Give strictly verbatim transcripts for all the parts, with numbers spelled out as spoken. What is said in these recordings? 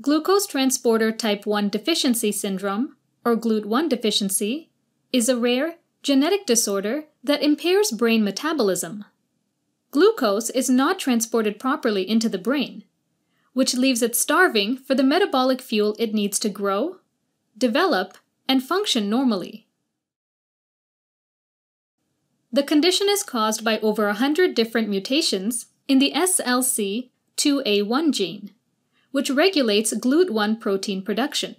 Glucose Transporter Type one Deficiency Syndrome, or glut one deficiency, is a rare, genetic disorder that impairs brain metabolism. Glucose is not transported properly into the brain, which leaves it starving for the metabolic fuel it needs to grow, develop, and function normally. The condition is caused by over one hundred different mutations in the S L C two A one gene, which regulates glut one protein production.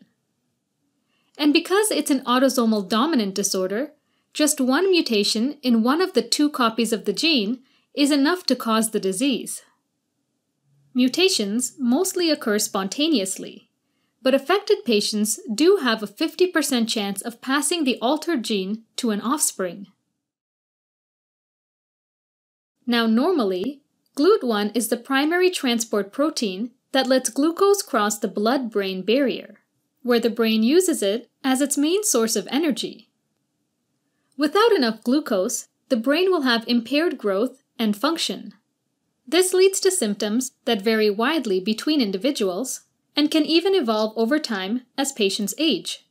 And because it's an autosomal dominant disorder, just one mutation in one of the two copies of the gene is enough to cause the disease. Mutations mostly occur spontaneously, but affected patients do have a fifty percent chance of passing the altered gene to an offspring. Now, normally, glut one is the primary transport protein that lets glucose cross the blood-brain barrier, where the brain uses it as its main source of energy. Without enough glucose, the brain will have impaired growth and function. This leads to symptoms that vary widely between individuals and can even evolve over time as patients age.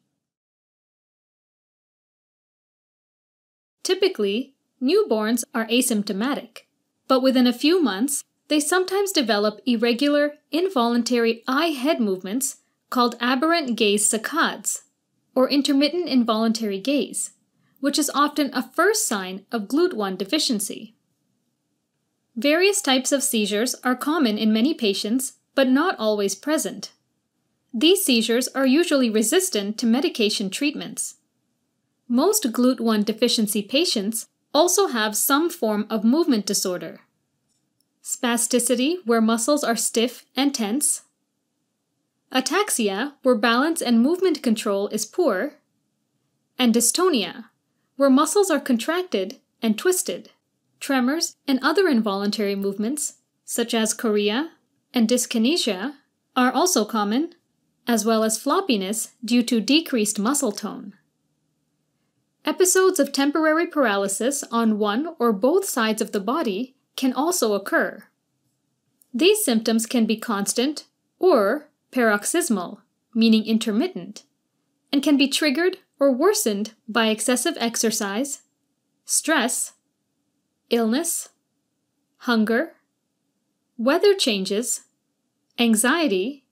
Typically, newborns are asymptomatic, but within a few months, they sometimes develop irregular, involuntary eye-head movements called aberrant gaze saccades, or intermittent involuntary gaze, which is often a first sign of glut one deficiency. Various types of seizures are common in many patients, but not always present. These seizures are usually resistant to medication treatments. Most glut one deficiency patients also have some form of movement disorder: spasticity, where muscles are stiff and tense; ataxia, where balance and movement control is poor; and dystonia, where muscles are contracted and twisted. Tremors and other involuntary movements, such as chorea and dyskinesia, are also common, as well as floppiness due to decreased muscle tone. Episodes of temporary paralysis on one or both sides of the body can also occur. These symptoms can be constant or paroxysmal, meaning intermittent, and can be triggered or worsened by excessive exercise, stress, illness, hunger, weather changes, anxiety,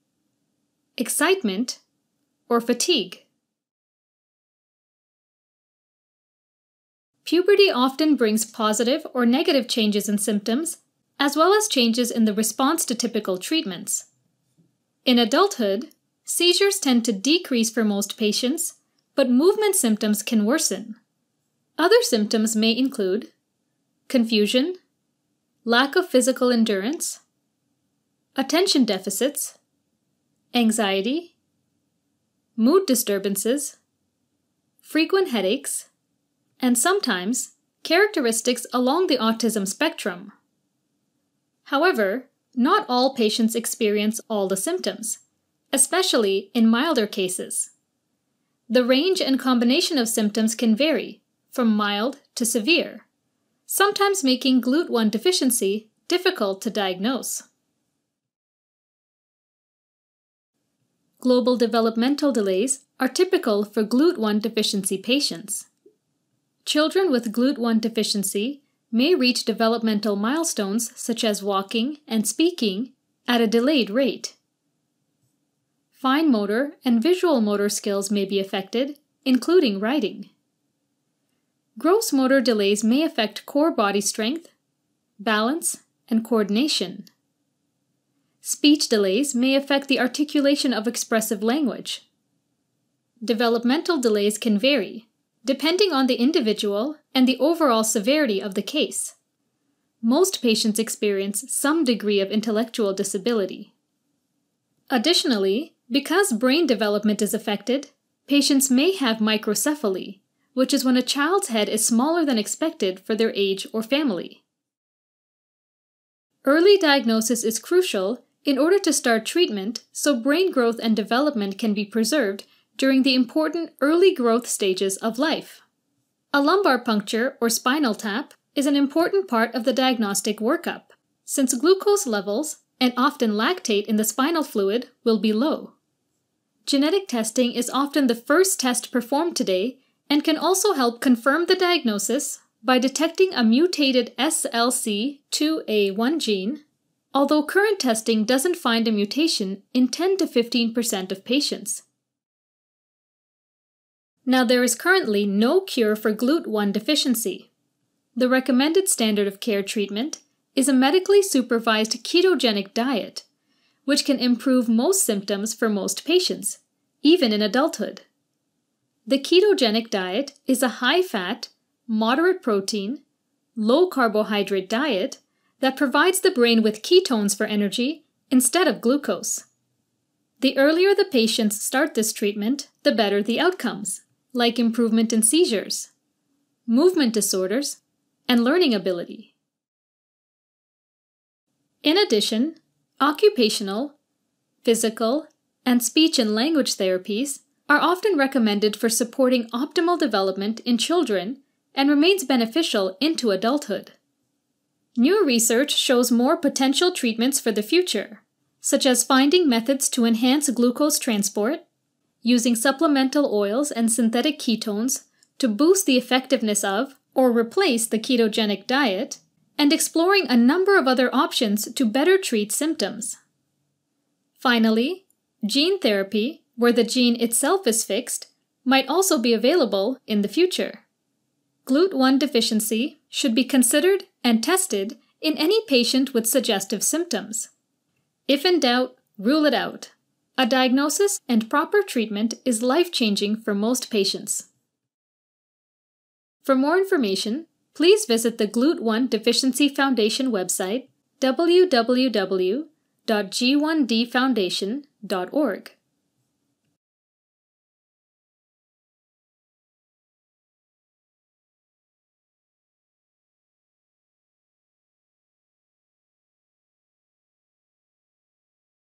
excitement, or fatigue. Puberty often brings positive or negative changes in symptoms, as well as changes in the response to typical treatments. In adulthood, seizures tend to decrease for most patients, but movement symptoms can worsen. Other symptoms may include confusion, lack of physical endurance, attention deficits, anxiety, mood disturbances, frequent headaches, and sometimes characteristics along the autism spectrum. However, not all patients experience all the symptoms, especially in milder cases. The range and combination of symptoms can vary, from mild to severe, sometimes making glut one deficiency difficult to diagnose. Global developmental delays are typical for glut one deficiency patients. Children with glut one deficiency may reach developmental milestones such as walking and speaking at a delayed rate. Fine motor and visual motor skills may be affected, including writing. Gross motor delays may affect core body strength, balance, and coordination. Speech delays may affect the articulation of expressive language. Developmental delays can vary, depending on the individual and the overall severity of the case. Most patients experience some degree of intellectual disability. Additionally, because brain development is affected, patients may have microcephaly, which is when a child's head is smaller than expected for their age or family. Early diagnosis is crucial in order to start treatment so brain growth and development can be preserved during the important early growth stages of life. A lumbar puncture or spinal tap is an important part of the diagnostic workup, since glucose levels and often lactate in the spinal fluid will be low. Genetic testing is often the first test performed today and can also help confirm the diagnosis by detecting a mutated S L C two A one gene, although current testing doesn't find a mutation in ten to fifteen percent of patients. Now, there is currently no cure for glut one deficiency. The recommended standard of care treatment is a medically supervised ketogenic diet, which can improve most symptoms for most patients, even in adulthood. The ketogenic diet is a high-fat, moderate protein, low-carbohydrate diet that provides the brain with ketones for energy instead of glucose. The earlier the patients start this treatment, the better the outcomes, like improvement in seizures, movement disorders, and learning ability. In addition, occupational, physical, and speech and language therapies are often recommended for supporting optimal development in children and remains beneficial into adulthood. New research shows more potential treatments for the future, such as finding methods to enhance glucose transport, using supplemental oils and synthetic ketones to boost the effectiveness of or replace the ketogenic diet, and exploring a number of other options to better treat symptoms. Finally, gene therapy, where the gene itself is fixed, might also be available in the future. glut one deficiency should be considered and tested in any patient with suggestive symptoms. If in doubt, rule it out. A diagnosis and proper treatment is life-changing for most patients. For more information, please visit the glut one Deficiency Foundation website, w w w dot g one d foundation dot org.